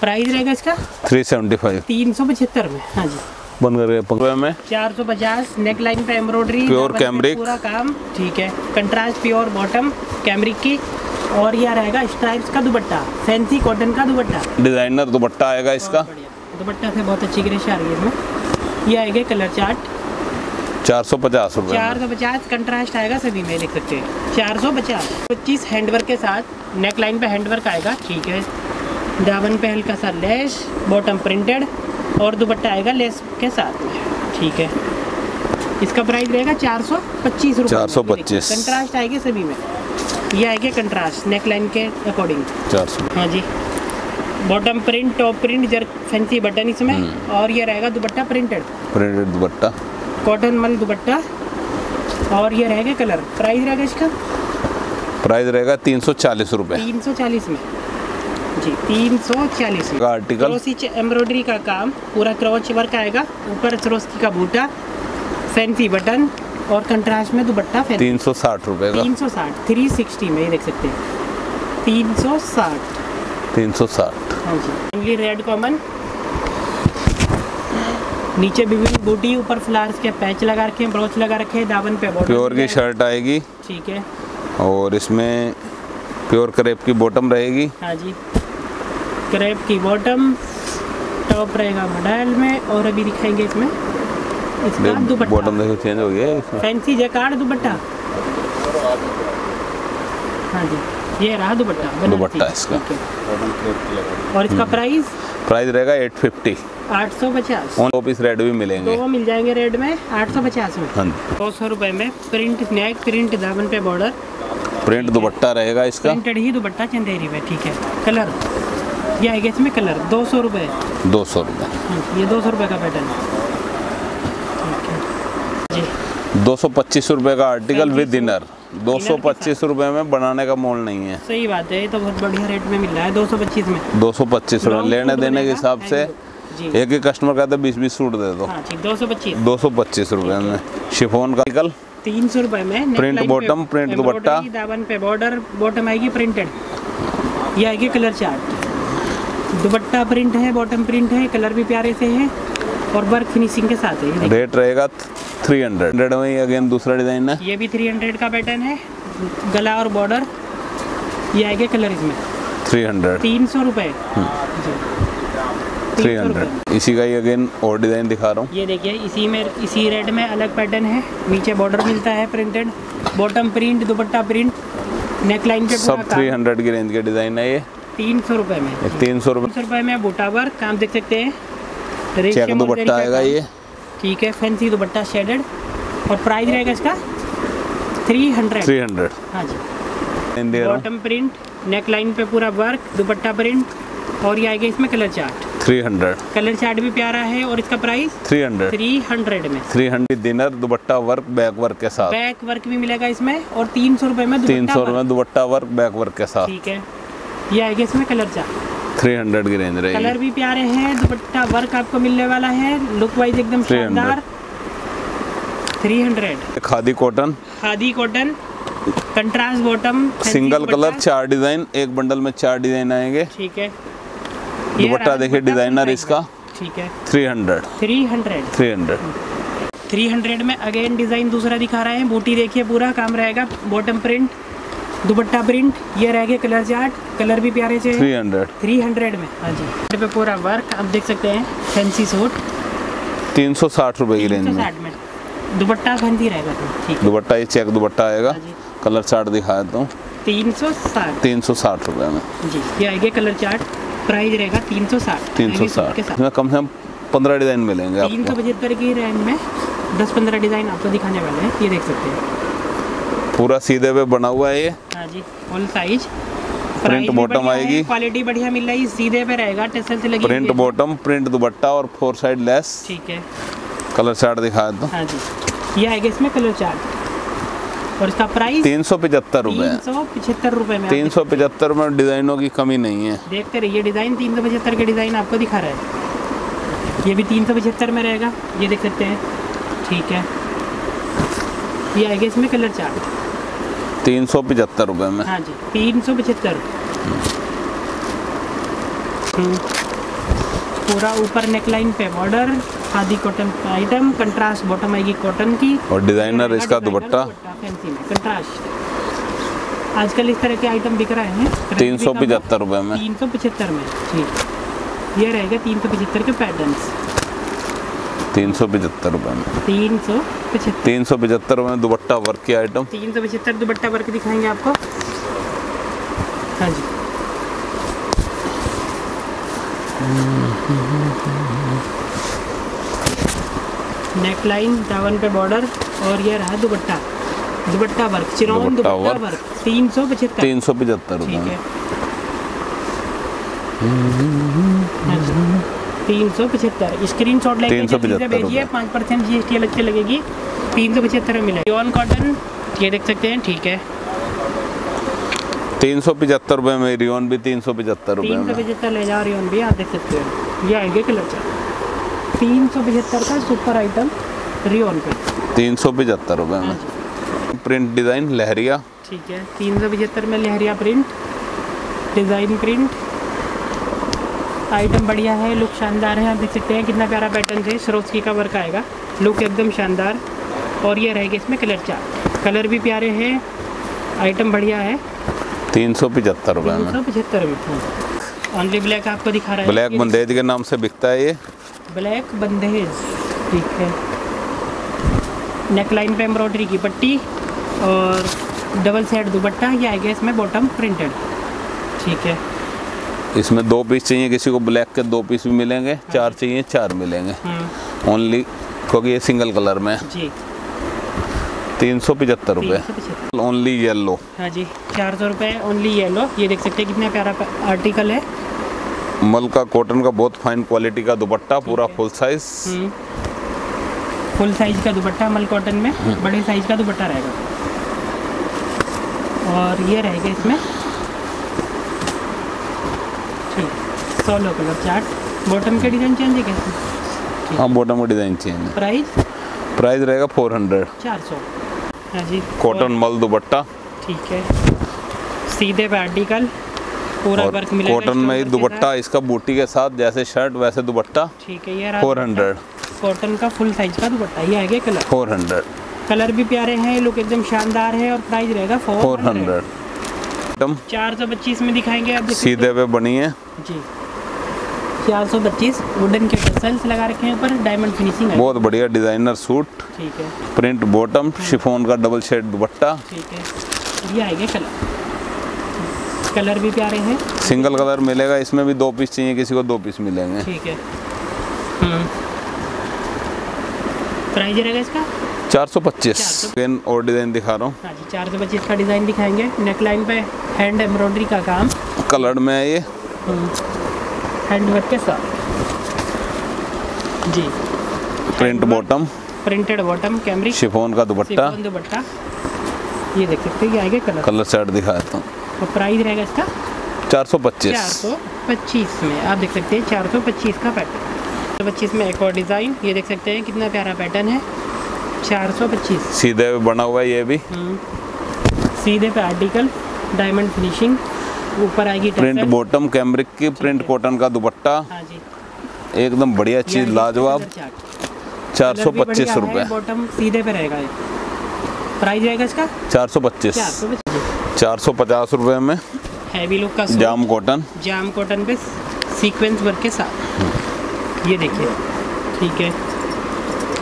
प्राइस रहेगा इसका थ्री सेवेंटी फाइव तीन सौ पचहत्तर में। हाँ जी बन गए में चार सौ पचास। नेक लाइन पे एम्ब्रॉयडरी प्योर कैमरिक पूरा काम, ठीक है। कंट्रास्ट प्योर बॉटम कैमरिक की, और यह रहेगा स्ट्राइप्स का दुपट्टा, फैंसी कॉटन का दुपट्टा, डिजाइनर दुपट्टा आएगा इसका। दुपट्टा से बहुत अच्छी ग्रेस आ रही है इसमें। यह आएगा कलर चार्ट चार सौ पचास रुपये चार सौ पचास कंट्रास्ट आएगा सभी में लिख सकते हैं चार सौ पचास पच्चीस हैंडवर्क के साथ। नेक लाइन पे हैंडवर्क आएगा, ठीक है। दामन पे हल्का सा लेस, बॉटम प्रिंटेड और दुपट्टा आएगा लेस के साथ में, ठीक है। इसका प्राइस रहेगा चार सौ पच्चीस रुपये चार सौ पच्चीस कंट्रास्ट आएगी सभी में। यह आएगा कंट्रास्ट नेक लाइन के अकॉर्डिंग चार सौ। हाँ जी बॉटम प्रिंट, टॉप प्रिंट, जर फैंसी बटन इसमें, और यह रहेगा dupatta printed printed dupatta cotton मल दुपट्टा, और यह रहेगा कलर। प्राइस रहेगा इसका प्राइस रहेगा तीन सौ चालीस रुपये तीन सौ चालीस में जी तीन सौ चालीस का आर्टिकल। क्रोशी एम्ब्रॉयडरी का काम पूरा क्रोच वर्क आएगा, ऊपर चरोस्की का बूटा, फैंसी बटन और कंट्रास्ट में दुपट्टा तीन सौ साठ रुपये का तीन सौ साठ थ्री सिक्सटी में देख सकते हैं तीन सौ साठ तीन सौ साठ। हाँ जी रेड कॉमन, नीचे विभिन्न बूटी, ऊपर फ्लावर्स के पैच लगा रखे हैं, ब्रोच लगा रखे हैं, दामन पे प्योर की शर्ट आएगी, ठीक है। और इसमें प्योर क्रेप की बॉटम रहेगी। हाँ जी क्रेप की बॉटम, टॉप रहेगा मॉडल में, और अभी दिखाएंगे इसमें इसका दुपट्टा बॉटम देखो चेंज हो गया है फैंसी जैकार्ड दुपट्टा। हाँ जी ये रहा दुपट्टा दुपट्टा इसका, और इसका प्राइस प्राइस रहेगा एट फिफ्टी आठ सौ पचास। ऑन ऑफिस रेड भी मिलेंगे, दो मिल जाएंगे रेड में आठ सौ पचास में दो सौ रुपये में। प्रिंट नेक प्रिंट, दामन पे बॉर्डर प्रिंट दुपट्टा रहेगा इसका प्रिंटेड ही दुपट्टा चंदेरी में, ठीक है। कलर ये आएगा इसमें कलर दो सौ रुपये दो सौ रुपये ये दो सौ रुपये का पैटर्न है जी। दो सौ पच्चीस रुपये का आर्टिकल विद डिनर दो सौ पच्चीस रुपये में बनाने का मोल नहीं है। सही बात है, ये तो बहुत बढ़िया रेट में मिल रहा है दो सौ पच्चीस में दो सौ पच्चीस रुपये लेने देने के हिसाब से। एक एक कस्टमर का तो बीस बीस सूट दे दो दो सौ पच्चीस दो सौ पच्चीस रुपये में। शिफोन का आर्टिकल तीन सौ रुपए में प्रिंट बॉटम प्रिंट दुपट्टा, दामन पे बॉर्डर, बॉटम आएगी प्रिंटेड, ये आएगी कलर चार्ट, दुपट्टा प्रिंट है, बॉटम प्रिंट है, कलर भी प्यारे से है और वर्क फिनिशिंग के साथ है। रेट रहेगा थ्री हंड्रेड में। अगेन दूसरा डिजाइन है, ये भी थ्री हंड्रेड का पैटर्न है, गला और बॉर्डर, ये आएगा कलर इसमें थ्री हंड्रेड तीन सौ रुपये तीन सौ। इसी का ही अगेन और डिजाइन दिखा रहा हूँ, ये देखिए इसी में इसी रेट में अलग पैटर्न है, नीचे बॉर्डर मिलता है printed, bottom print, dupatta print, neckline पे सब तीन सौ की रेंज के डिजाइन है। ये तीन सौ रुपये में तीन सौ रुपये में बूटावर काम देख सकते हैं, चेक दुपट्टा आएगा ये, ठीक है। फैंसी दुपट्टा शेडेड, और प्राइस रहेगा इसका थ्री हंड्रेड थ्री हंड्रेड। हाँ जी बॉटम प्रिंट, नेकलाइन पे पूरा वर्क, दुपट्टा प्रिंट, और ये आएगा इसमें colour chart three hundred colour chart भी प्यारा है, और इसका price three hundred three hundred में थ्री हंड्रेड डिनर दुपट्टा वर्क बैक वर्क के साथ, बैक वर्क भी मिलेगा इसमें, और तीन सौ रुपये में तीन सौ रुपये दुपट्टा वर्क बैक वर्क के साथ, ठीक है। ये आएगा इसमें कलर चार्ट थ्री हंड्रेड की रेंज रहेगी, कलर भी प्यारे हैं, दुपट्टा वर्क आपको मिलने वाला है, लुक वाइज एकदम शानदार three hundred. Khadi cotton khadi cotton contrast bottom single colour, चार डिजाइन एक बंडल में चार डिजाइन आएंगे, ठीक है। दुपट्टा देखिए डिजाइनर इसका, ठीक है three hundred three hundred three hundred three hundred में। अगेन डिजाइन दूसरा दिखा रहे हैं, बूटी देखिए पूरा काम रहेगा, बॉटम प्रिंट, दुपट्टा प्रिंट, ये रहेगा कलर चार्ट, कलर भी प्यारे से थ्री हंड्रेड थ्री हंड्रेड में। हाँ जी पे पूरा वर्क आप देख सकते हैं, फैंसी सूट तीन सौ साठ रुपये की रेंज में, दुपट्टा फैंसी रहेगा, ठीक है। दुपट्टा ये चेक दुपट्टा आएगा, कलर चार्ट दिखा देता हूँ तीन सौ साठ तीन सौ साठ रुपये में जी, ये आएगा कलर चार्ट, प्राइस रहेगा तीन सौ साठ तीन सौ साठ। इसमें कम से कम पंद्रह डिजाइन मिलेंगे आपको, तीन सौ पचहत्तर की रेंज में दस पंद्रह डिजाइन आपको दिखाने वाले हैं। ये देख सकते हैं पूरा सीधे पे बना हुआ है ये। हाँ जी फुल साइज प्रिंट बॉटम आएगी, क्वालिटी बढ़िया मिल रही है, सीधे पे रहेगा, टेसल से लगी प्रिंट बॉटम प्रिंट दुपट्टा और फोर साइड लेस, ठीक है। कलर चार्ट दिखा दो। हाँ जी ये आएगा इसमें कलर चार्ट, और इसका प्राइस तीन सौ पचहत्तर रुपए तीन सौ पचहत्तर रुपए में तीन सौ पचहत्तर में डिजाइनों की कमी नहीं है, देखते रहिए डिजाइन तीन सौ पचहत्तर के डिजाइन आपको दिखा रहा है। ये भी तीन सौ पचहत्तर में रहेगा, ये देख सकते हैं, ठीक है। ये आएगा इसमें कलर चार्ट तीन सौ पचहत्तर रुपए में। हाँ जी तीन सौ पचहत्तर पूरा ऊपर नेकलाइन पे border, khadi cotton item, contrast bottom आएगी कॉटन की, और डिजाइनर इसका दुपट्टा फैंसी में कंट्रास्ट। आजकल इस तरह के आइटम बिक रहे हैं तीन सौ पचहत्तर रुपये में, तीन सौ पचहत्तर में जी। ये रहेगा तीन सौ पचहत्तर के पैटर्न्स, तीन सौ पचहत्तर रुपये में, तीन सौ पचहत्तर तीन सौ पचहत्तर रुपये में दुपट्टा वर्क के आइटम, तीन सौ पचहत्तर दुपट्टा वर्क दिखाएंगे आपको। हाँ जी, नेकलाइन दामन पे बॉर्डर, और ये रहा दुपट्टा, दुपट्टा वर्क चिरौन दुपट्टा वर्क तीन सौ पचहत्तर तीन सौ पचहत्तर ठीक है, तीन सौ पचहत्तर। स्क्रीन शॉट लेके भेजिए, पाँच परसेंट जी एस टी अलग से लगेगी, तीन सौ पचहत्तर में मिलेगी। ऑन कॉटन ये देख सकते हैं ठीक है, तीन सौ पचहत्तर रुपये में रियोन भी, तीन सौ पचहत्तर रुपये तीन सौ पचहत्तर ले जाओ रियोन भी, आप देख सकते हो। ये आएंगे कलर चार, तीन सौ पचहत्तर का सुपर आइटम रियोन पे, तीन सौ पचहत्तर रुपये में। प्रिंट डिज़ाइन लहरिया ठीक है, तीन सौ पचहत्तर में लहरिया प्रिंट, डिज़ाइन प्रिंट आइटम बढ़िया है, लुक शानदार है, आप देख सकते हैं कितना प्यारा पैटर्न है, सरोस्की का वर्क आएगा, लुक एकदम शानदार। और ये रहेगा इसमें कलर चार, कलर भी प्यारे हैं, आइटम बढ़िया है, तीन सौ पचहत्तर रुपये में, तीन सौ पचहत्तर रुपये। ऑनली ब्लैक आपको दिखा रहा है, ब्लैक बंदेज के नाम से बिकता है ये, ब्लैक बंदेज ठीक है। नेकलाइन पे एम्ब्रॉयडरी की पट्टी और डबल सेट दुपट्टा, ये आएगा इसमें बॉटम प्रिंटेड ठीक है। इसमें दो पीस चाहिए किसी को, ब्लैक के दो पीस भी मिलेंगे, हाँ। चार चाहिए चार मिलेंगे ओनली, क्योंकि ये सिंगल कलर में जी, तीन सौ पचहत्तर रुपये। ओनली येलो हाँ जी, चार सौ रुपये ओनली येलो। ये देख सकते हैं कितना प्यारा आर्टिकल है, मलका कॉटन का बहुत फाइन क्वालिटी का दुपट्टा, पूरा फुल साइज, फुल साइज का दुपट्टा मल कॉटन में, बड़े साइज का दुपट्टा रहेगा। और ये रहेगा इसमें ठीक सोलो कलर चार्ट, बॉटम के डिजाइन चेंज है कैसे? हाँ बॉटम का डिजाइन चेंज। प्राइस प्राइस रहेगा फोर हंड्रेड चार सौ हाँ जी, कॉटन मल दुपट्टा ठीक है, सीधे पे आर्टिकल पूरा वर्क मिलेगा, कॉटन में ही दुपट्टा इसका, बूटी के साथ जैसे शर्ट वैसे दुपट्टा ठीक है। ये फोर हंड्रेड कॉटन का फुल साइज का दुपट्टा, ये आएगा कलर फोर हंड्रेड, कलर भी प्यारे हैं, लुक एकदम शानदार है, और प्राइस रहेगा फोर हंड्रेड। आइटम चार सौ पच्चीस में दिखाएंगे आप, सीधे पे बनी है जी, चार सौ पच्चीस। वुडन के टसल्स लगा रखे हैं ऊपर, डायमंड फिनिशिंग है, बहुत बढ़िया डिजाइनर सूट ठीक है, प्रिंट बॉटम, शिफॉन का डबल शेड दुपट्टा ठीक है। ये आएगा कलर, कलर भी प्यारे हैं, सिंगल कलर मिलेगा, इसमें भी दो पीस चाहिए किसी को दो पीस मिलेंगे ठीक है। प्राइस रहेगा इसका चार सौ पच्चीस। और डिजाइन दिखा रहा हूँ, चार सौ पच्चीस का डिजाइन दिखाएंगे, नेकलाइन पे हैंड एम्ब्रॉयडरी का काम, कलर में है ये, हैंडवर्क के साथ जी, print bottom, printed bottom, Camry, chiffon का दुपट्टा दुपट्टा ये देख सकते हैं। आगे कलर कलर सेट दिखाता हूँ, तो प्राइस रहेगा इसका चार सौ पच्चीस, चार सौ पच्चीस में आप देख सकते हैं, चार सौ पच्चीस का पैटर्न। तो पच्चीस में एक और डिज़ाइन, ये देख सकते हैं कितना प्यारा पैटर्न है, चार सौ पच्चीस, सीधे पे बना हुआ है, ये भी सीधे पे आर्टिकल, डायमंड फिनिशिंग, ऊपर आएगी प्रिंट बॉटम, कैमरिक की प्रिंट, कॉटन का दुपट्टा हाँ जी, एकदम बढ़िया चीज, लाजवाब, चार सौ पच्चीस रुपए। बॉटम सीधे पे रहेगा, प्राइस रहेगा इसका चार सौ पच्चीस, चार सौ पचास रुपए में। हैवी लुक का जाम कॉटन, जाम कॉटन पे सीक्वेंस वर्क के साथ, ये देखिए ठीक है,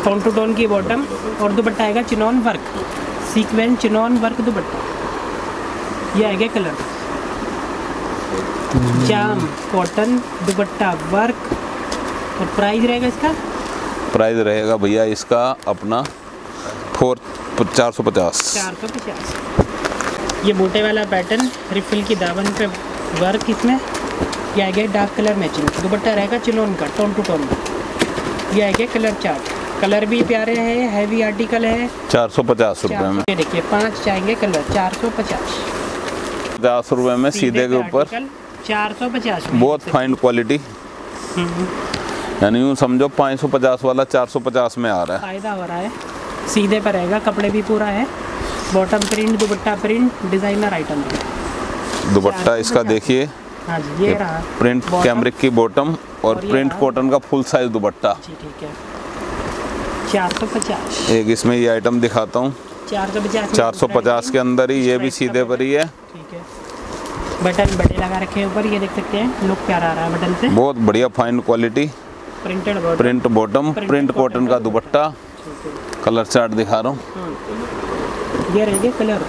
टोन टू टोन की बॉटम, और दुपट्टा आएगा chinon work, sequence chinon work dupatta, ये आएगा कलर जाम कॉटन दुपट्टा वर्क, और प्राइस रहेगा इसका, प्राइस रहेगा भैया इसका अपना फोर चार सौ पचास, चार सौ पचास। ये बूटे वाला पैटर्न, रिफिल की दामन पे वर्क, इसमें यह आ गया डार्क कलर मैचिंग, दुपट्टा रहेगा चिलोन का, टोन टू टोन, यह आ गया कलर चार्ट, कलर भी प्यारे हैं, हैवी आर्टिकल है, चार सौ पचास रुपये में। ये देखिए पाँच चाहेंगे कलर, चार सौ पचास, पचास रुपये में सीधे के ऊपर, चार सौ पचास, बहुत फाइन क्वालिटी, यानी यूँ समझो पाँच सौ पचास वाला चार सौ पचास में आ रहा है, फायदा हो रहा है, सीधे पर रहेगा, कपड़े भी पूरा है, bottom print dupatta print, designer item है, दुपट्टा इसका देखिए हाँ जी, ये रहा प्रिंट कैमरिक की बॉटम और, और प्रिंट कॉटन का फुल साइज दुपट्टा। ठीक है, चार सौ पचास। एक इसमें ये आइटम दिखाता हूँ चार सौ पचास के अंदर ही, ये भी सीधे पर ही है। ठीक है, बटन बड़े लगा रखे हैं ऊपर, ये देख सकते हैं लुक प्यारा आ रहा है बटन से। बहुत बढ़िया fine quality printed print bottom, print cotton का दुपट्टा। कलर चार्ट दिखा रहा हूँ, ये रहेंगे कलर,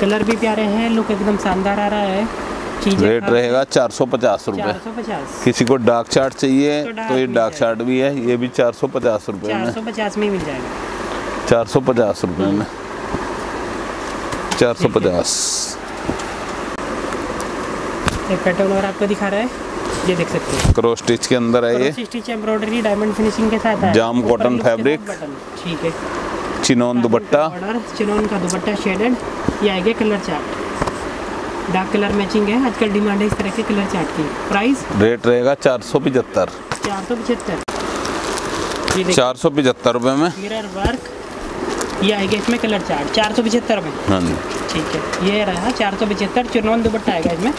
कलर भी प्यारे हैं, लुक एकदम शानदार आ रहा है। रेट रहेगा चार सौ पचास रुपये। किसी को डार्क चार्ट चाहिए तो, तो ये डार्क चार्ट भी है, ये भी चार सौ पचास रुपये में, चार सौ पचास में मिल जाएगा। चार सौ पचास रुपये में चार सौ पचास पैटर्न और आपको दिखा रहा है, ये देख सकते हैं क्रॉस स्टिच के अंदर है, ये स्टिच एम्ब्रॉयडरी डायमंड फिनिशिंग के साथ है, जाम कॉटन फैब्रिक। ठीक है, चिनोन दुपट्टा, चिनोन का दुपट्टा शेडेड। ये आएगा colour chart, dark colour matching है, आजकल डिमांड है इस तरह के कलर चार्ट की। प्राइस रेट रहेगा चार सौ पचहत्तर चार सौ पचहत्तर चार सौ पचहत्तर रुपये में। मिरर वर्क, ये आएगा इसमें कलर चार्ट चार सौ पचहत्तर में। हाँ जी, ठीक है, ये रहा चार सौ पचहत्तर चिनौन दुपट्टा आएगा इसमें।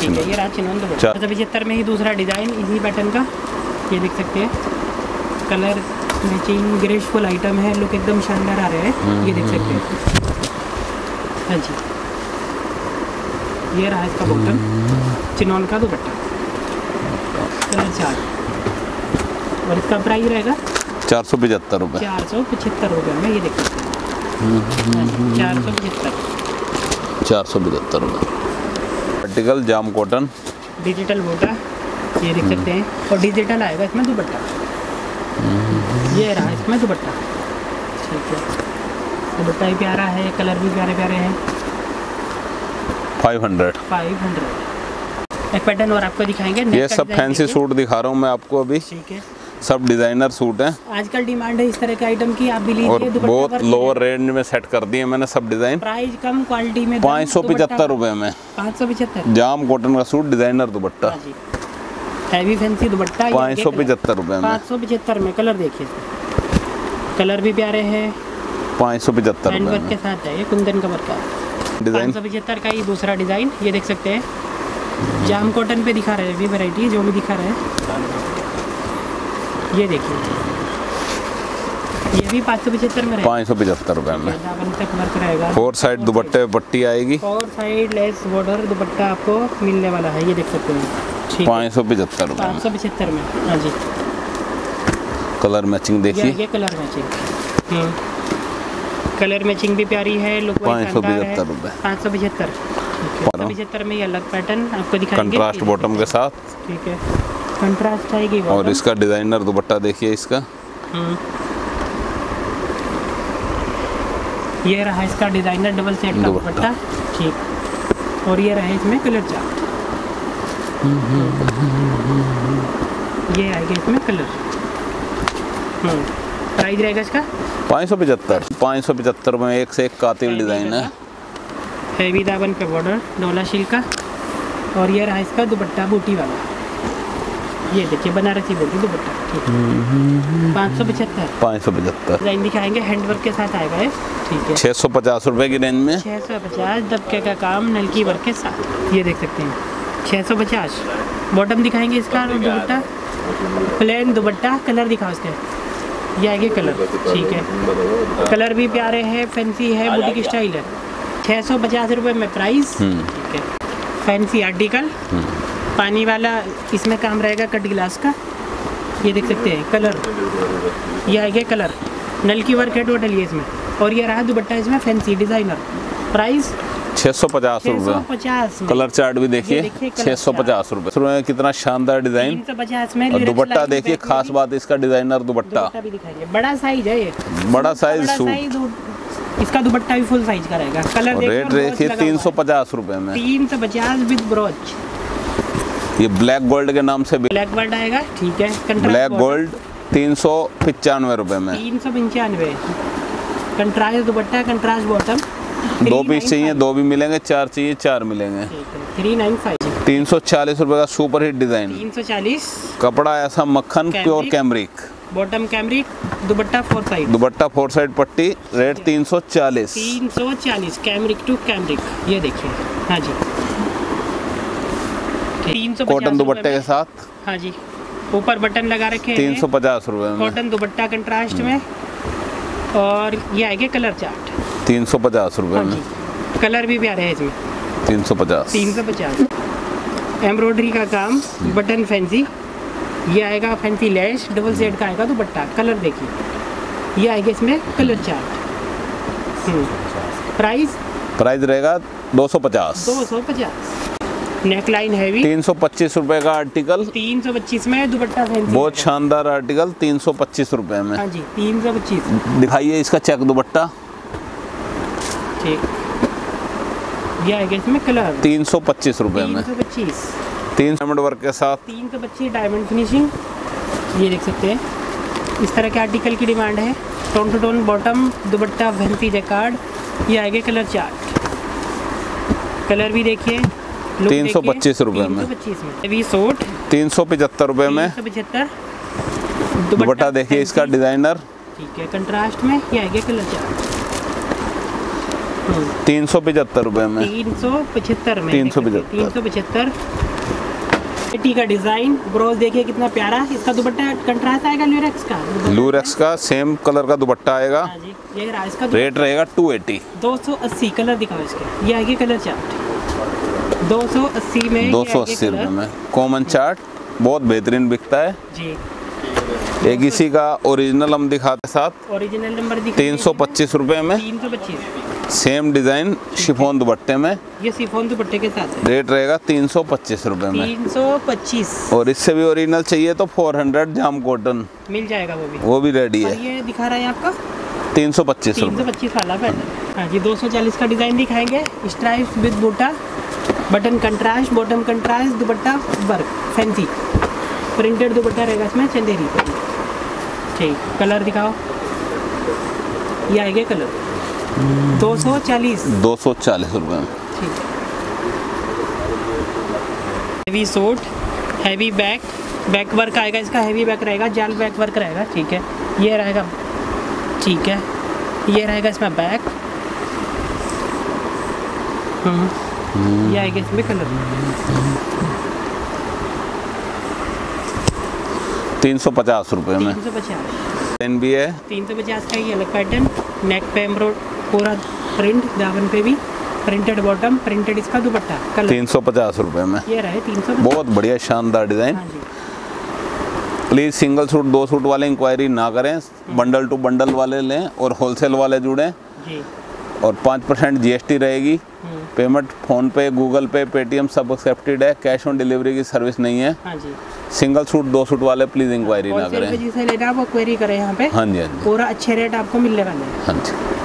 ठीक है, ये रहा चिनौन दुपट्टा चार सौ पचहत्तर में ही। दूसरा डिज़ाइन इसी पैटर्न का, ये देख सकते हैं कलर मैचिंग, ग्रेसफुल आइटम है, लुक एकदम शानदार आ रहे हैं, ये देख सकते हैं। हाँ जी, ये रहा इसका बॉटम, चिनौन का दुपट्टा, कलर चार्ट, और इसका प्राइस रहेगा चार सौ पचहत्तर रुपये चार सौ पचहत्तर रुपये में। ये देख सकते हैं चार सौ पचहत्तर चार सौ पचहत्तर रुपये। आर्टिकल जाम कॉटन डिजिटल बोटा, ये देख सकते हैं, और डिजिटल आएगा इसमें दुपट्टा, ये रहा इसमें दुपट्टा। ठीक है, दुपट्टा भी प्यारा है, कलर भी प्यारे प्यारे हैं। पाँच सौ पाँच सौ। एक पैटर्न और आपको दिखाएंगे, ये सब फैंसी सूट दिखा रहा हूँ मैं आपको अभी। ठीक है, सब डिजाइनर सूट हैं, आजकल डिमांड है इस तरह के आइटम की, आप भी लीजिए। बहुत लोअर रेंज में सेट कर दिए मैंने सब डिजाइन, प्राइस कम, क्वालिटी में। पाँच सौ पचहत्तर रुपए में पाँच सौ पचहत्तर। जाम कॉटन का suit, designer dupatta, heavy fancy dupatta, पाँच सौ पचहत्तर रुपए में पाँच सौ पचहत्तर में। कलर देखिए, कलर भी प्यारे हैं, पाँच सौ पचहत्तर के साथ है। ये कुंदन कमर का डिजाइन पचहत्तर का ही दूसरा डिजाइन, ये देख सकते हैं जाम कॉटन पे दिखा रहे हैं, ये वैरायटी जो भी दिखा रहे हैं। ये देखिए, ये भी पाँच सौ पचहत्तर में, पाँच सौ पचहत्तर रुपये में। फोर साइड दुपट्टे पट्टी आएगी, four side lace border dupatta आपको मिलने वाला है, ये देख सकते हैं पाँच सौ पचहत्तर रुपये पाँच सौ पचहत्तर में। हाँ जी, कलर मैचिंग देखिए, ये कलर मैचिंग, कलर मैचिंग भी प्यारी है, लुक पाँच सौ पचहत्तर रुपये पाँच सौ पचहत्तर पाँच सौ पचहत्तर में। ये अलग पैटर्न आपको दिखाएंगे कंट्रास्ट बॉटम के साथ। ठीक है, कंट्रास्ट आएगी, और इसका डिजाइनर दुपट्टा देखिए इसका। ये रहा इसका डिजाइनर डबल सेट का दुपट्टा। ठीक, और ये रहा इसमें कलर चार्ट, ये आएगा इसमें कलर। प्राइस रहेगा इसका पाँच सौ पचहत्तर पाँच सौ पचहत्तर में। एक से एक कातिल डिज़ाइन है, हैवी दावन पे बॉर्डर डोला शील का, और ये रहा इसका दुपट्टा बूटी वाला, ये देखिए बनारसी बूटी दुपट्टा। ठीक है, पाँच सौ पचहत्तर पाँच सौ पचहत्तर डिज़ाइन दिखाएंगे, हैंडवर्क के साथ आएगा। ठीक है, छः सौ पचास रुपये की रेंज में, छः सौ पचास दबके का काम, नलकी वर्क के साथ, ये देख सकते हैं छः सौ पचास। बॉटम दिखाएंगे इसका, दुपट्टा प्लेन दुपट्टा, कलर दिखाओ इसके, ये आएगा कलर। ठीक है, कलर भी प्यारे हैं, फैंसी है, बुटीक स्टाइल है। छः सौ पचास रुपये में प्राइस। ठीक है, फैंसी आर्टिकल, पानी वाला इसमें काम रहेगा, कट गिलास का, ये देख सकते हैं कलर, ये आएगा कलर, नल की वर्क है टोटल ये इसमें, और ये रहा दुपट्टा इसमें फैंसी डिज़ाइनर। प्राइस छः सौ पचास रुपये। कलर चार्ट भी देखिए, छः सौ पचास रुपये। कितना शानदार डिजाइन, और दुपट्टा देखिए, खास बात इसका डिजाइनर दुपट्टा, बड़ा साइज है ये, बड़ा साइज सूट, इसका दुपट्टा भी फुल साइज का रहेगा। कलर रेट देखिए तीन सौ पचास रुपये में, तीन सौ पचास विद ब्रोच। ये ब्लैक गोल्ड के नाम से, ब्लैक गोल्ड आएगा। ठीक है, ब्लैक गोल्ड तीन सौ पचानवे रुपये में, तीन सौ पंचानवे। कंट्रास्ट दुपट्टा, कंट्रास्ट बॉटम, दो पीस चाहिए दो भी मिलेंगे, चार चाहिए चार मिलेंगे। थ्री नाइन फाइव तीन सौ चालीस रुपये का सुपर हिट डिजाइन, तीन सौ चालीस। कपड़ा ऐसा मक्खन, pure cambric, bottom cambric, dupatta four side, dupatta four side पट्टी। रेट तीन सौ चालीस तीन सौ चालीस कैमरिक टू कैमरिक, ये देखिए। हाँ जी, तीन सौ पचास कॉटन दुपट्टे के साथ। हाँ जी, ऊपर बटन लगा रखे हैं तीन सौ पचास रुपये कॉटन दुपट्टा कंट्रास्ट में। और ये आएगा कलर चार्ट तीन सौ पचास रुपये में। कलर भी प्यारे हैं इसमें तीन सौ पचास तीन सौ पचास। एम्ब्रॉयडरी का काम, बटन फैंसी। ये आएगा फैंसी लैश, डबल सेट का आएगा दुपट्टा। कलर देखिए, ये आएगा इसमें कलर चार्ट। प्राइस प्राइस रहेगा दो सौ पचास दो सौ पचास। नेकलाइन हैवी तीन सौ पच्चीस रुपए का आर्टिकल तीन सौ पच्चीस में, दुपट्टा फैंसी। बहुत शानदार आर्टिकल तीन सौ पच्चीस रुपए में। हाँ जी तीन सौ पच्चीस। दिखाइए इसका चेक दुपट्टा। ठीक, ये आएगा इसमें कलर तीन सौ पच्चीस रुपए में। तीन सौ पच्चीस तीन डायमंड वर्क के साथ तीन सौ पच्चीस डायमंड फिनिशिंग। ये देख सकते हैं, इस तरह के आर्टिकल की डिमांड है। Tone to tone bottom, dupatta fancy jacquard. ये आएगा कलर चार्ट, कलर भी देखिए तीन सौ पच्चीस रुपए में। तीन सौ पचहत्तर रुपए में दुपट्टा देखिए इसका डिजाइनर। ठीक है, कंट्रास्ट में। ये आएगा कलर चार्ट तीन सौ पचहत्तर रुपए में। तीन सौ पचहत्तर में तीन सौ पचहत्तर। पेटी का डिजाइन ब्रोज देखिए कितना प्यारा। इसका दुपट्टा कंट्रास्ट आएगा ल्यूरेक्स का। ल्यूरेक्स का सेम कलर का दुपट्टा आएगा। रेट रहेगा टू एटी, दो सौ अस्सी। कलर दिखाओ इसके। ये आएगा कलर चार्ट दो सौ अस्सी में। दो सौ अस्सी रुपए में कॉमन चार्ट, बहुत बेहतरीन बिकता है जी। एक इसी का ओरिजिनल हम दिखाते साथ। ओरिजिनल नंबर तीन सौ पच्चीस रुपए में। तीन सौ पच्चीस सेम डिजाइन शिफॉन दुपट्टे में। ये शिफॉन दुपट्टे के साथ रेट रहेगा तीन सौ पच्चीस रुपए में। तीन सौ पच्चीस। और इससे भी ओरिजिनल चाहिए तो चार सौ जाम कॉटन मिल जाएगा, वो भी वो भी रेडी है। ये दिखा रहा है आपका तीन सौ पच्चीस पच्चीस वाला पैटर्न। दो सौ चालीस का डिजाइन दिखाएंगे। स्ट्राइप्स विद बूटा, button contrast, bottom contrast, dupatta work fancy printed dupatta रहेगा इसमें चंदेरी। ठीक, कलर दिखाओ। ये आएगा कलर दो सौ चालीस, दो सौ चालीस रुपये में। ठीक है, heavy suit, heavy back, back work आएगा इसका। हैवी बैक रहेगा, जाल बैक वर्क रहेगा। ठीक है, ये रहेगा। ठीक है, ये रहेगा इसमें बैक। ये आएगा इसमें कलर तीन सौ पचास रुपये में। तीन सौ पचास पेन भी है तीन सौ पचास का। ये अलग पैटर्न, नेक पे एम्ब्रॉड पूरा प्रिंट, दामन पे भी प्रिंटेड बॉटम, प्रिंटेड इसका दुपट्टा। कलर तीन सौ पचास रुपये में। ये रहे तीन सौ। बहुत बढ़िया शानदार डिजाइन। प्लीज सिंगल सूट दो सूट वाले इंक्वायरी ना करें, बंडल टू बंडल वाले लें और होलसेल वाले जुड़ें। और पाँच परसेंट जी एस टी रहेगी। पेमेंट फोन पे, गूगल पे, पेटीएम सब एक्सेप्टेड है। कैश ऑन डिलीवरी की सर्विस नहीं है। हाँ जी, सिंगल सूट दो सूट वाले प्लीज इंक्वायरी ना करें। जिसे लेना आप क्वेरी करें यहाँ पे। हाँ जी, हाँ जी, पूरा अच्छे रेट आपको मिलने वाले हैं। हाँ जी।